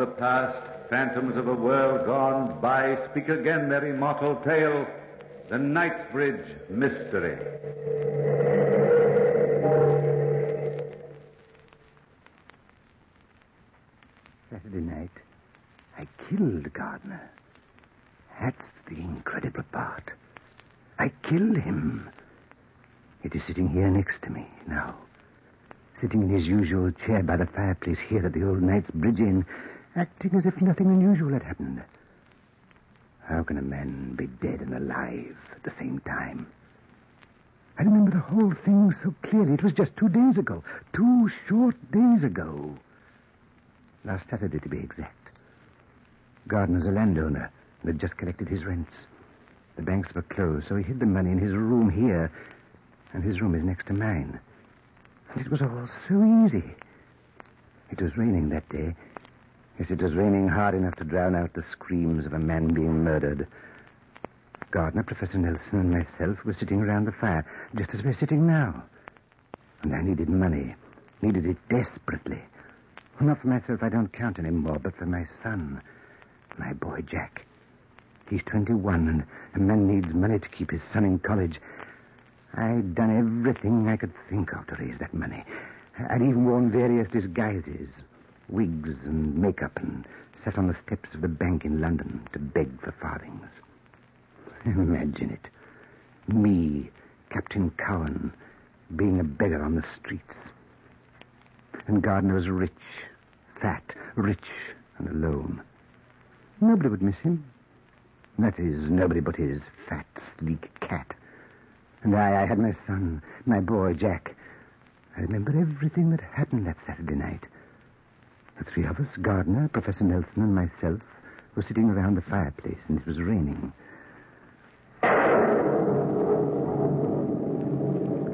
of the past, phantoms of a world gone by, speak again their immortal tale, the Knights Bridge Mystery. Saturday night, I killed Gardner. That's the incredible part. I killed him. It is sitting here next to me now. Sitting in his usual chair by the fireplace here at the old Knight's Bridge Inn, acting as if nothing unusual had happened. How can a man be dead and alive at the same time? I remember the whole thing so clearly. It was just 2 days ago. 2 short days ago. Last Saturday, to be exact. Gardner's a landowner and had just collected his rents. The banks were closed, so he hid the money in his room here, and his room is next to mine. And it was all so easy. It was raining that day. Yes, it was raining hard enough to drown out the screams of a man being murdered. Gardner, Professor Nelson, and myself were sitting around the fire, just as we're sitting now. And I needed money. Needed it desperately. Not for myself, I don't count anymore, but for my son. My boy, Jack. He's 21, and a man needs money to keep his son in college. I'd done everything I could think of to raise that money. I'd even worn various disguises. Wigs and makeup, and sat on the steps of the bank in London to beg for farthings. Imagine it. Me, Captain Cowan, being a beggar on the streets. And Gardner was rich, fat, rich and alone. Nobody would miss him. That is, nobody but his fat, sleek cat. And I had my son, my boy, Jack. I remember everything that happened that Saturday night. The three of us, Gardner, Professor Nelson, and myself, were sitting around the fireplace, and it was raining.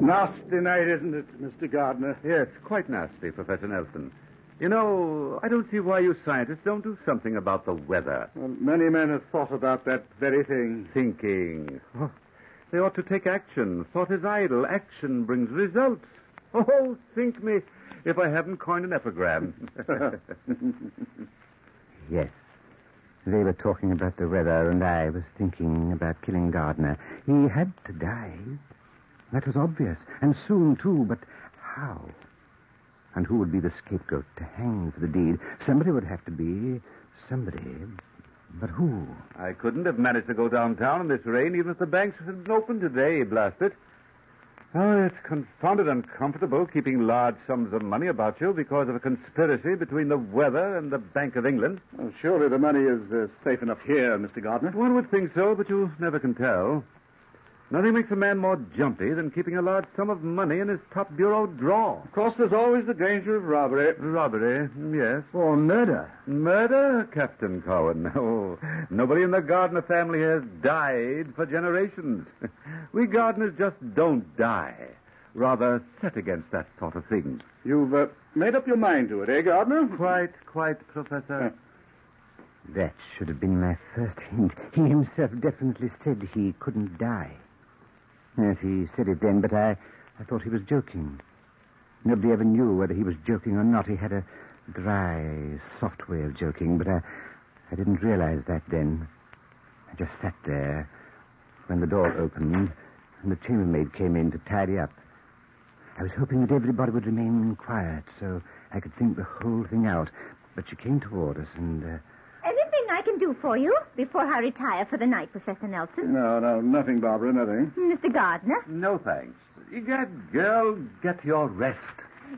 Nasty night, isn't it, Mr. Gardner? Yes, quite nasty, Professor Nelson. You know, I don't see why you scientists don't do something about the weather. Well, many men have thought about that very thing. Thinking. Oh, they ought to take action. Thought is idle. Action brings results. Oh, think me, if I haven't coined an epigram. Yes. They were talking about the weather, and I was thinking about killing Gardner. He had to die. That was obvious, and soon, too, but how? And who would be the scapegoat to hang for the deed? Somebody would have to be somebody. But who? I couldn't have managed to go downtown in this rain, even if the banks had opened today, blast it. Oh, it's confounded uncomfortable keeping large sums of money about you because of a conspiracy between the weather and the Bank of England. Well, surely the money is safe enough here, Mr. Gardner. One would think so, but you never can tell. Nothing makes a man more jumpy than keeping a large sum of money in his top bureau drawer. Of course, there's always the danger of robbery. Robbery, yes. Or murder. Murder, Captain Cowan? No. Nobody in the Gardner family has died for generations. We Gardners just don't die. Rather set against that sort of thing. You've made up your mind to it, eh, Gardner? Quite, Professor. That should have been my first hint. He himself definitely said he couldn't die. Yes, he said it then, but I thought he was joking. Nobody ever knew whether he was joking or not. He had a dry, soft way of joking, but I didn't realize that then. I just sat there when the door opened and the chambermaid came in to tidy up. I was hoping that everybody would remain quiet so I could think the whole thing out, but she came toward us and... Anything I can do for you before I retire for the night, Professor Nelson? No, nothing, Barbara, nothing. Mr. Gardner? No, thanks. Egad, girl, get your rest.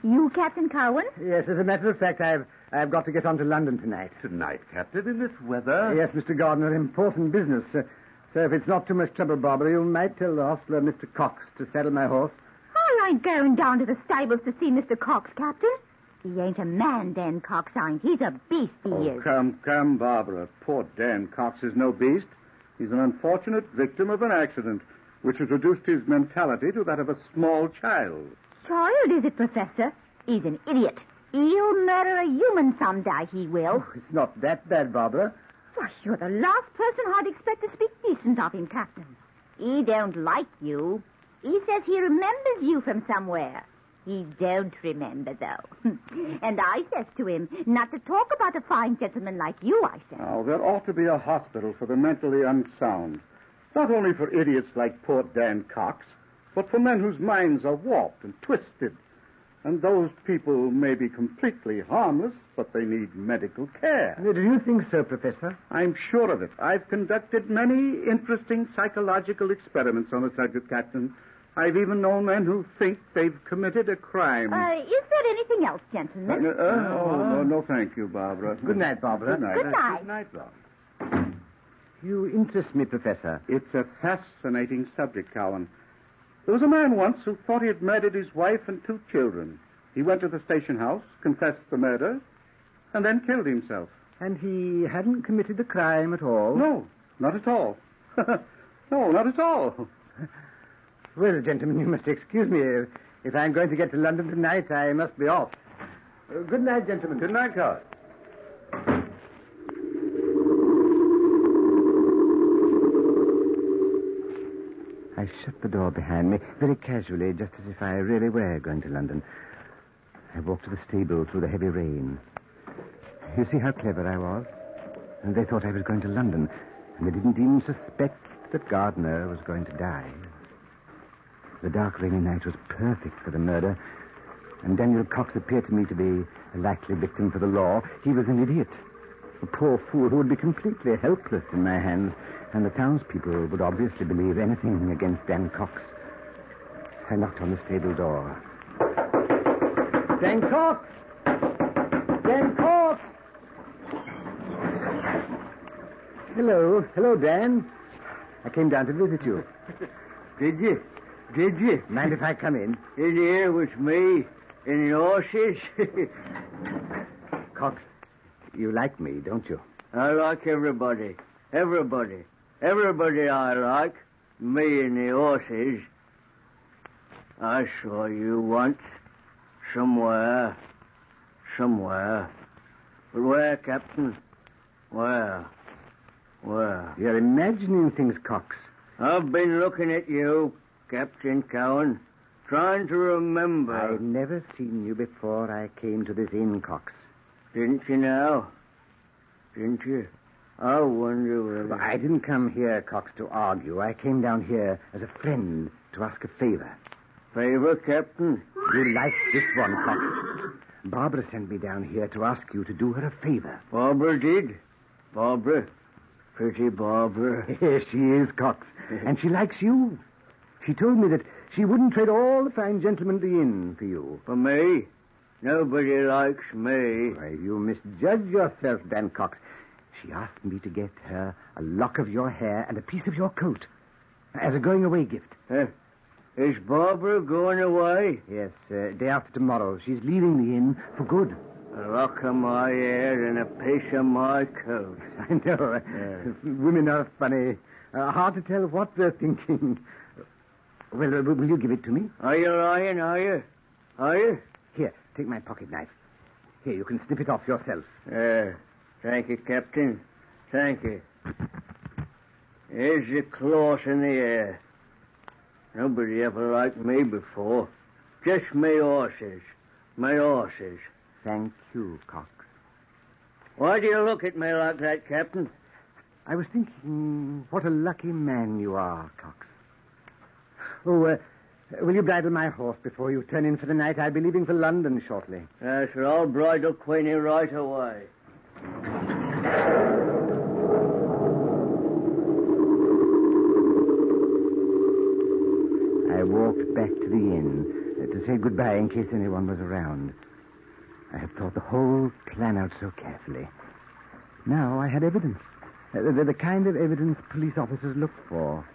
You, Captain Cowan? Yes, as a matter of fact, I've got to get on to London tonight. Tonight, Captain, in this weather? Yes, Mr. Gardner, important business. So if it's not too much trouble, Barbara, you might tell the hostler, Mr. Cox, to saddle my horse. Oh, I'm going down to the stables to see Mr. Cox, Captain. He ain't a man, Dan Cox ain't. He's a beast, he is. Come, Barbara. Poor Dan Cox is no beast. He's an unfortunate victim of an accident, which has reduced his mentality to that of a small child. Child, is it, Professor? He's an idiot. He'll murder a human some day, he will. Oh, it's not that bad, Barbara. Why, you're the last person I'd expect to speak decent of him, Captain. He don't like you. He says he remembers you from somewhere. He don't remember, though. And I says to him, not to talk about a fine gentleman like you, I says. Oh, there ought to be a hospital for the mentally unsound. Not only for idiots like poor Dan Cox, but for men whose minds are warped and twisted. And those people may be completely harmless, but they need medical care. Do you think so, Professor? I'm sure of it. I've conducted many interesting psychological experiments on the subject, Captain. I've even known men who think they've committed a crime. Is there anything else, gentlemen? No, thank you, Barbara. Good night, Barbara. Good night, Barbara. You interest me, Professor. It's a fascinating subject, Cowan. There was a man once who thought he had murdered his wife and two children. He went to the station house, confessed the murder, and then killed himself. And he hadn't committed the crime at all? No, not at all. No, not at all. Well, gentlemen, you must excuse me. If I'm going to get to London tonight, I must be off. Good night, gentlemen. Good night, Carl. I shut the door behind me very casually, just as if I really were going to London. I walked to the stable through the heavy rain. You see how clever I was? And they thought I was going to London, and they didn't even suspect that Gardner was going to die. The dark, rainy night was perfect for the murder, and Daniel Cox appeared to me to be a likely victim for the law. He was an idiot, a poor fool who would be completely helpless in my hands. And the townspeople would obviously believe anything against Dan Cox. I knocked on the stable door. Dan Cox! Dan Cox! Hello. Hello, Dan. I came down to visit you. Did you? Mind if I come in? In here with me, in the horses. Cox, you like me, don't you? I like everybody. Everybody I like, me and the horses. I saw you once, somewhere. But where, Captain? Where? You're imagining things, Cox. I've been looking at you, Captain Cowan, trying to remember. I've never seen you before I came to this inn, Cox. Didn't you now? Didn't you? I wonder whether... I didn't come here, Cox, to argue. I came down here as a friend to ask a favor. Favor, Captain? You like this one, Cox. Barbara sent me down here to ask you to do her a favor. Barbara did? Barbara? Pretty Barbara. Yes, she is, Cox. And she likes you. She told me that she wouldn't trade all the fine gentlemen at the inn for you. For me? Nobody likes me. Why, you misjudge yourself, Dan Cox. She asked me to get her a lock of your hair and a piece of your coat as a going-away gift. Is Barbara going away? Yes, day after tomorrow. She's leaving the inn for good. A lock of my hair and a piece of my coat. Yes, I know. Yes. Women are funny. Hard to tell what they're thinking. Well, will you give it to me? Are you lying? Are you? Here, take my pocket knife. Here, you can snip it off yourself. Thank you, Captain. Thank you. Here's your claws in the air. Nobody ever liked me before. Just me horses. My horses. Thank you, Cox. Why do you look at me like that, Captain? I was thinking what a lucky man you are, Cox. Oh, will you bridle my horse before you turn in for the night? I'll be leaving for London shortly. Yes, sir. I'll bridle Queenie right away. I walked back to the inn to say goodbye in case anyone was around. I had thought the whole plan out so carefully. Now I had evidence. The kind of evidence police officers look for.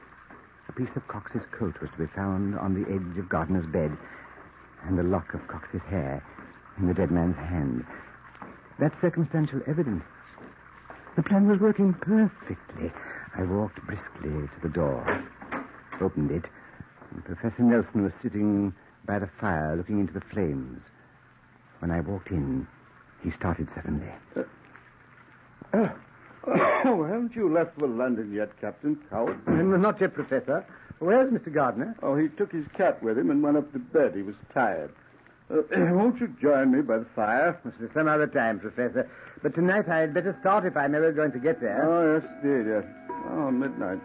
A piece of Cox's coat was to be found on the edge of Gardner's bed, and the lock of Cox's hair in the dead man's hand. That's circumstantial evidence. The plan was working perfectly. I walked briskly to the door, opened it, and Professor Nelson was sitting by the fire looking into the flames. When I walked in, he started suddenly. Haven't you left for London yet, Captain Cowan? Not yet, Professor. Where's Mr. Gardner? Oh, he took his cat with him and went up to bed. He was tired. Won't you join me by the fire? Some other time, Professor. But tonight I'd better start if I'm ever going to get there. Oh, yes, dear, yes. Oh, midnight.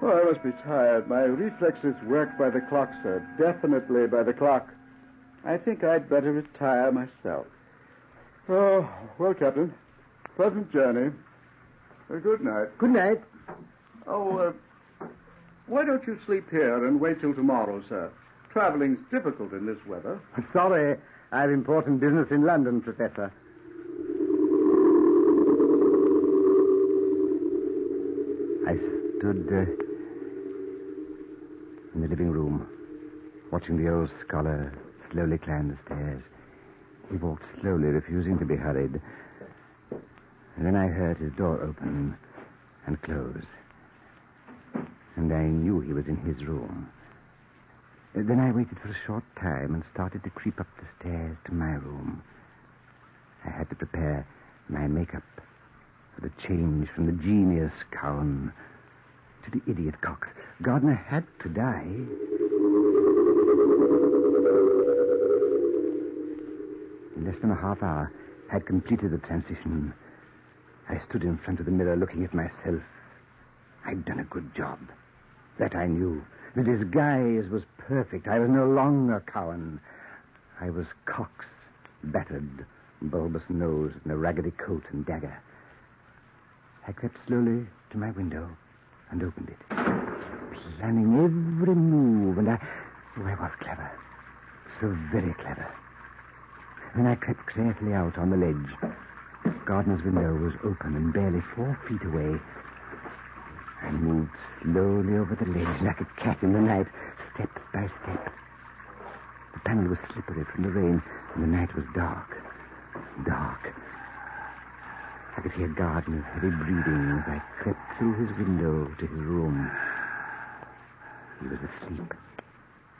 Oh, I must be tired. My reflexes work by the clock, sir. Definitely by the clock. I think I'd better retire myself. Oh, well, Captain, pleasant journey. Good night. Good night. Oh, why don't you sleep here and wait till tomorrow, sir? Traveling's difficult in this weather. I'm sorry. I have important business in London, Professor. I stood in the living room, watching the old scholar slowly climb the stairs. He walked slowly, refusing to be hurried. And then I heard his door open and close. And I knew he was in his room. Then I waited for a short time and started to creep up the stairs to my room. I had to prepare my makeup for the change from the genius Cowan to the idiot Cox. Gardner had to die. In less than a half hour, I had completed the transition. I stood in front of the mirror looking at myself. I'd done a good job. That I knew. The disguise was perfect. I was no longer Cowan. I was Cox, battered, bulbous nose and a raggedy coat and dagger. I crept slowly to my window and opened it, planning every move, and I was clever. So very clever. Then I crept carefully out on the ledge. Gardner's window was open and barely 4 feet away. I moved slowly over the ledge like a cat in the night, step by step. The panel was slippery from the rain, and the night was dark, dark. I could hear Gardner's heavy breathing as I crept through his window to his room. He was asleep.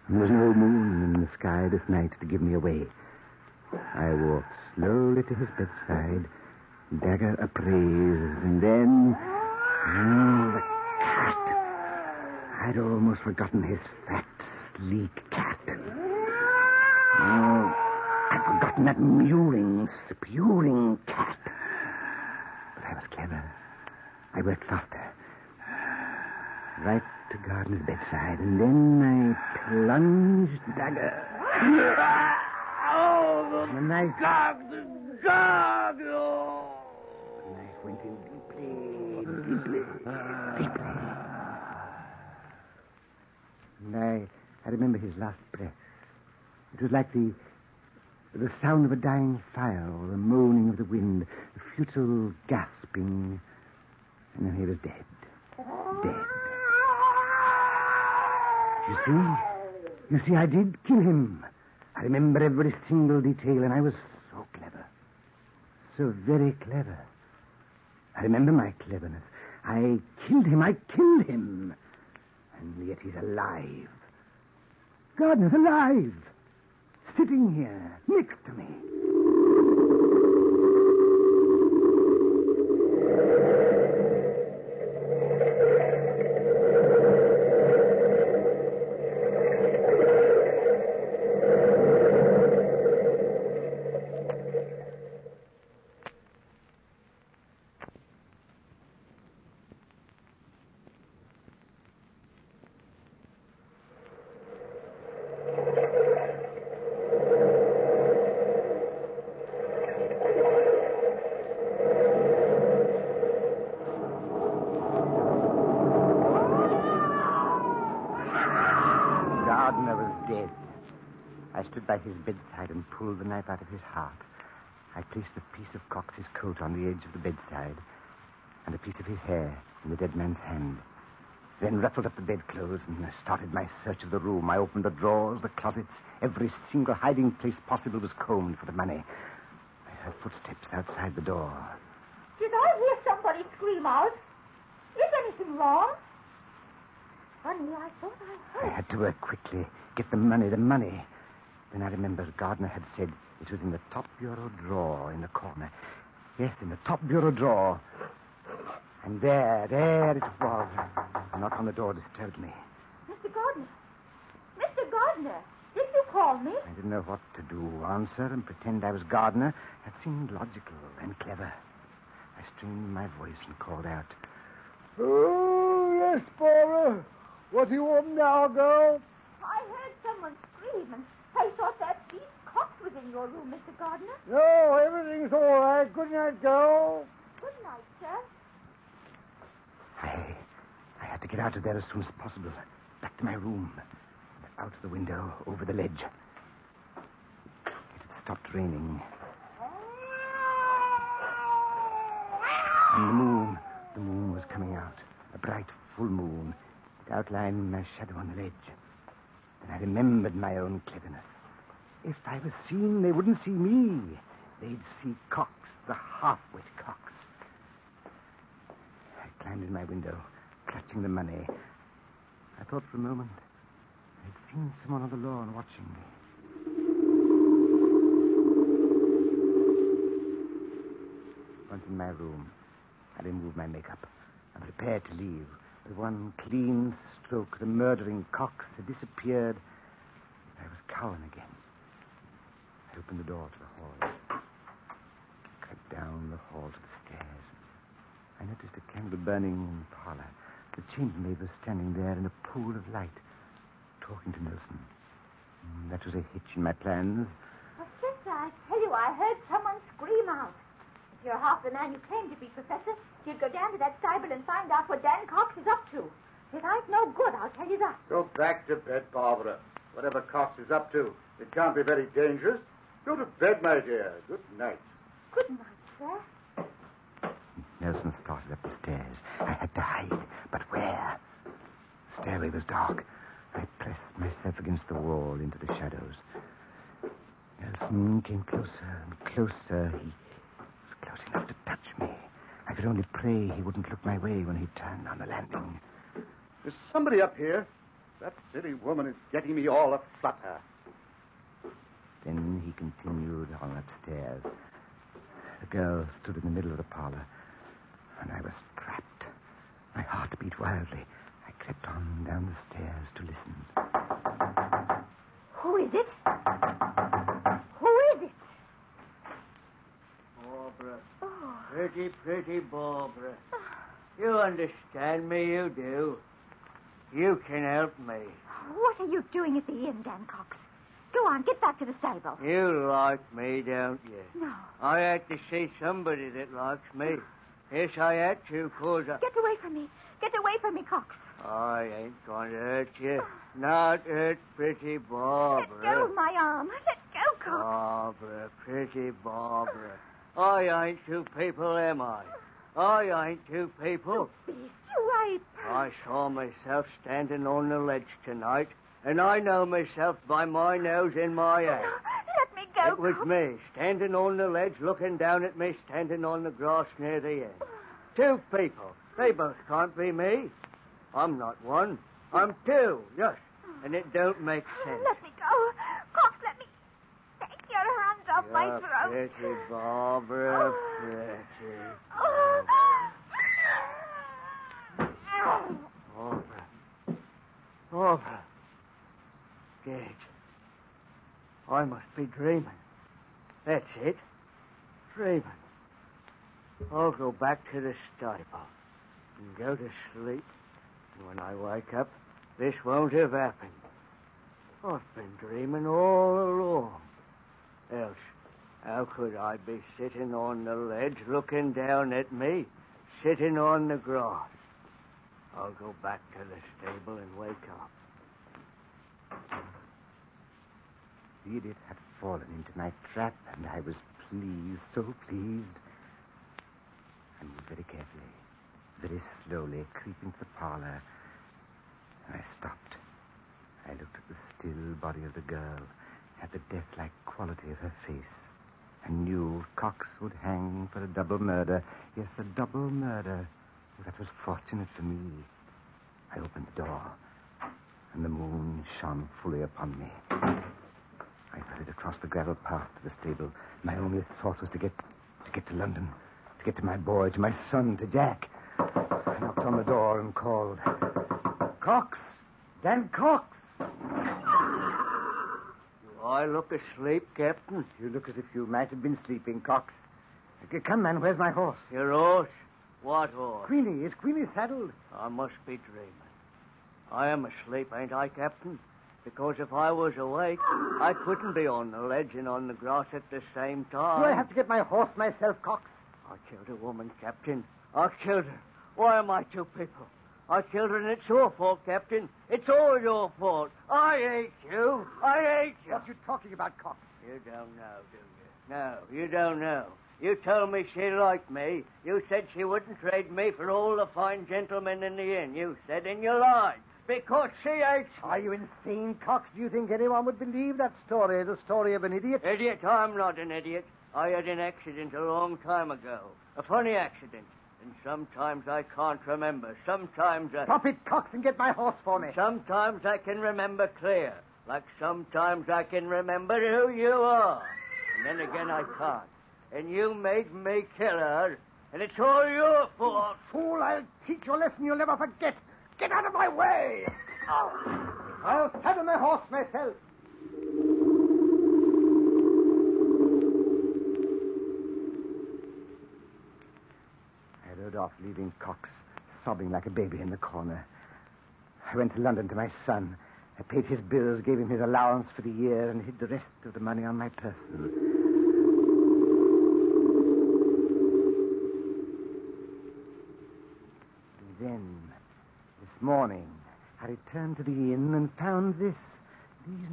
There was no moon in the sky this night to give me away. I walked slowly to his bedside, dagger upraised, and then... Oh, the cat. I'd almost forgotten his fat, sleek cat. Oh, I'd forgotten that mewling, spewing cat. But I was clever. I worked faster. Right to Gardner's bedside, and then I plunged dagger. Oh, the knife. Gargle! The knife went in deeply. Deeply. And I remember his last breath. It was like the sound of a dying fire or the moaning of the wind, the futile gasping. And then he was dead. Dead. You see, I did kill him. I remember every single detail, and I was so clever. So very clever. I remember my cleverness. I killed him. And yet he's alive. Gardner's alive. Sitting here, next to me. By his bedside and pulled the knife out of his heart. I placed the piece of Cox's coat on the edge of the bedside and a piece of his hair in the dead man's hand. Then ruffled up the bedclothes and I started my search of the room. I opened the drawers, the closets. Every single hiding place possible was combed for the money. I heard footsteps outside the door. Did I hear somebody scream out? Is anything wrong? Funny, I thought I heard. I had to work quickly, get the money. Then I remembered Gardner had said it was in the top bureau drawer in the corner. Yes, in the top bureau drawer. And there it was. A knock on the door disturbed me. Mr. Gardner! Mr. Gardner! Did you call me? I didn't know what to do, answer and pretend I was Gardner. That seemed logical and clever. I strained my voice and called out, "Oh, yes, Barbara. What do you want now, girl?" I heard someone scream, and I thought that Pete Cox was in your room, Mr. Gardner. No, everything's all right. Good night, girl. Good night, sir. I had to get out of there as soon as possible. Back to my room. And out of the window, over the ledge. It had stopped raining. And the moon was coming out. A bright, full moon. It outlined my shadow on the ledge. Then I remembered my own cleverness. If I was seen, they wouldn't see me. They'd see Cox, the half-wit Cox. I climbed in my window, clutching the money. I thought for a moment I'd seen someone on the lawn watching me. Once in my room, I removed my makeup and prepared to leave. With one clean stroke, the murdering Cox had disappeared. I was Cowan again. I opened the door to the hall. I crept down the hall to the stairs. I noticed a candle burning in the parlor. The chambermaid was standing there in a pool of light, talking to Nelson. That was a hitch in my plans. Professor, I tell you, I heard someone scream out. If you're half the man you claim to be, Professor, you'd go down to that stable and find out what Dan Cox is up to. It ain't no good, I'll tell you that. Go back to bed, Barbara. Whatever Cox is up to, it can't be very dangerous. Go to bed, my dear. Good night. Good night, sir. Nelson started up the stairs. I had to hide, but where? The stairway was dark. I pressed myself against the wall into the shadows. Nelson came closer and closer. He was close enough to touch me. I could only pray he wouldn't look my way when he turned on the landing. There's somebody up here. That silly woman is getting me all aflutter. Then he continued on upstairs. The girl stood in the middle of the parlor. And I was trapped. My heart beat wildly. I crept on down the stairs to listen. Who is it? Who is it? Barbara. Oh. Pretty, pretty Barbara. Oh. You understand me, you do. You can help me. What are you doing at the inn, Dan Cox? Go on, get back to the stable. You like me, don't you? No. I had to see somebody that likes me. Yes, I had to, 'cause I... Get away from me. Get away from me, Cox. I ain't going to hurt you. Not hurt pretty Barbara. Let go of my arm. Let go, Cox. Barbara, pretty Barbara. I ain't two people, am I? I ain't two people. Oh, beast, you ain't. I saw myself standing on the ledge tonight, and I know myself by my nose and my hand. It was me, standing on the ledge, looking down at me, standing on the grass near the end. Two people. They both can't be me. I'm not one. I'm two, yes. And it don't make sense. Let me go. Cox, let me take your hands off my throat. Pretty Barbara, pretty Barbara. Barbara. Barbara. Dead. I must be dreaming. That's it. Dreaming. I'll go back to the stable and go to sleep. And when I wake up, this won't have happened. I've been dreaming all along. Else, how could I be sitting on the ledge looking down at me, sitting on the grass? I'll go back to the stable and wake up. The idiot had fallen into my trap, and I was pleased, so pleased. I moved very carefully, very slowly, creeping to the parlor, and I stopped. I looked at the still body of the girl, at the death-like quality of her face. I knew Cox would hang for a double murder. Yes, a double murder. That was fortunate for me. I opened the door, and the moon shone fully upon me. I hurried across the gravel path to the stable. My only thought was to get to London, to get to my boy, to my son, to Jack. I knocked on the door and called, "Cox! Dan Cox!" I look asleep, Captain? You look as if you might have been sleeping, Cox. Come, man, where's my horse? Your horse? What horse? Queenie. Is Queenie saddled? I must be dreaming. I am asleep, ain't I, Captain? Because if I was awake, I couldn't be on the ledge and on the grass at the same time. Do I have to get my horse myself, Cox? I killed a woman, Captain. I killed her. Why am I two people? I killed her, and it's your fault, Captain. It's all your fault. I hate you. I hate you. What are you talking about, Cox? You don't know, do you? No, you don't know. You told me she liked me. You said she wouldn't trade me for all the fine gentlemen in the inn. You said, and you lied. Because she hates me. Are you insane, Cox? Do you think anyone would believe that story, the story of an idiot? Idiot? I'm not an idiot. I had an accident a long time ago. A funny accident. And sometimes I can't remember. Sometimes I... Stop it, Cox, and get my horse for me. Sometimes I can remember clear. Like sometimes I can remember who you are. And then again I can't. And you made me kill her. And it's all your fault. You fool, I'll teach you a lesson you'll never forget. Get out of my way! Oh. I'll saddle my horse myself. I rode off, leaving Cox sobbing like a baby in the corner. I went to London to my son. I paid his bills, gave him his allowance for the year, and hid the rest of the money on my person. And then... this morning, I returned to the inn and found these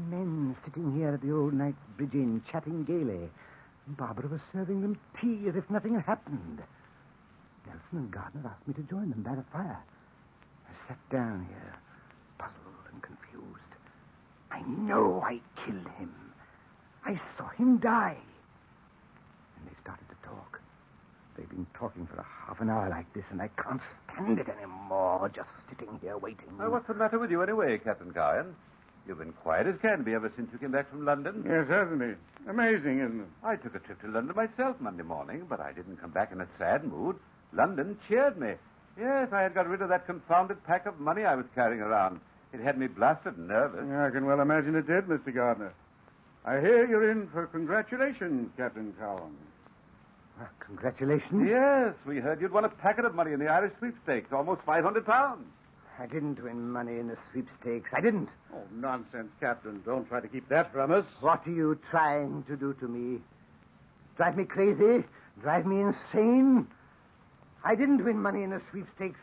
men sitting here at the old Knight's Bridge Inn, chatting gaily. Barbara was serving them tea as if nothing had happened. Nelson and Gardner asked me to join them by the fire. I sat down here, puzzled and confused. I know I killed him. I saw him die. And they started to talk. They've been talking for a half an hour like this, and I can't stand it anymore, just sitting here waiting. Well, what's the matter with you anyway, Captain Cowan? You've been quiet as can be ever since you came back from London. Yes, hasn't it? Amazing, isn't it? I took a trip to London myself Monday morning, but I didn't come back in a sad mood. London cheered me. Yes, I had got rid of that confounded pack of money I was carrying around. It had me blasted nervous. Yeah, I can well imagine it did, Mr. Gardner. I hear you're in for congratulations, Captain Cowan. Well, congratulations. Yes, we heard you'd won a packet of money in the Irish sweepstakes, almost 500 pounds. I didn't win money in the sweepstakes. I didn't. Oh, nonsense, Captain. Don't try to keep that from us. What are you trying to do to me? Drive me crazy? Drive me insane? I didn't win money in the sweepstakes.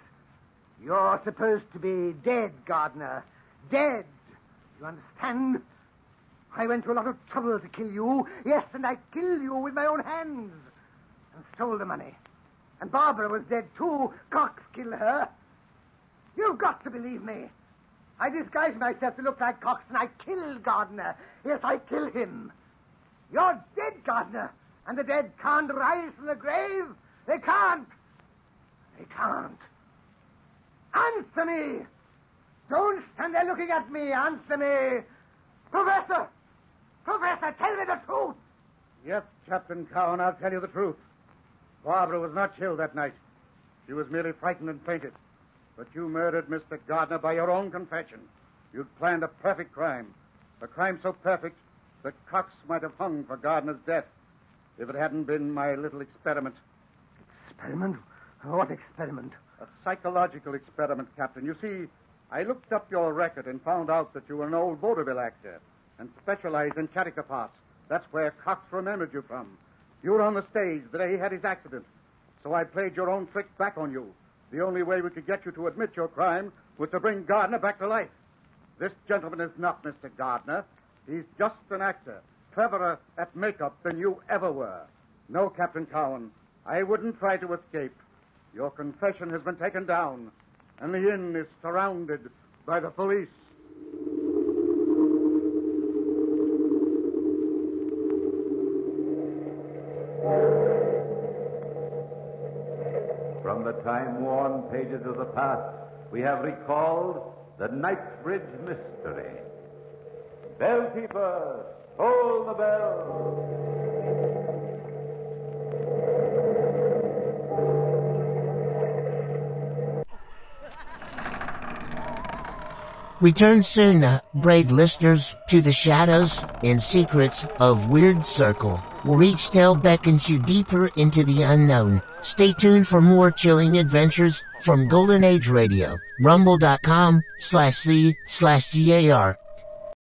You're supposed to be dead, Gardner. Dead. You understand? I went to a lot of trouble to kill you. Yes, and I killed you with my own hands. And stole the money. And Barbara was dead, too. Cox killed her. You've got to believe me. I disguised myself to look like Cox, and I killed Gardner. Yes, I killed him. You're dead, Gardner. And the dead can't rise from the grave. They can't. They can't. Answer me. Don't stand there looking at me. Answer me. Professor. Professor, tell me the truth. Yes, Captain Cowan, I'll tell you the truth. Barbara was not killed that night. She was merely frightened and fainted. But you murdered Mr. Gardner by your own confession. You'd planned a perfect crime. A crime so perfect that Cox might have hung for Gardner's death if it hadn't been my little experiment. Experiment? What experiment? A psychological experiment, Captain. You see, I looked up your record and found out that you were an old vaudeville actor and specialized in character parts. That's where Cox remembered you from. You were on the stage the day he had his accident. So I played your own trick back on you. The only way we could get you to admit your crime was to bring Gardner back to life. This gentleman is not Mr. Gardner. He's just an actor, cleverer at makeup than you ever were. No, Captain Cowan, I wouldn't try to escape. Your confession has been taken down, and the inn is surrounded by the police. From the time-worn pages of the past, we have recalled the Knight's Bridge Mystery. Bellkeeper, toll the bell. Return soon, brave listeners, to the shadows and secrets of Weird Circle, where each tale beckons you deeper into the unknown. Stay tuned for more chilling adventures from Golden Age Radio. Rumble.com/C/GAR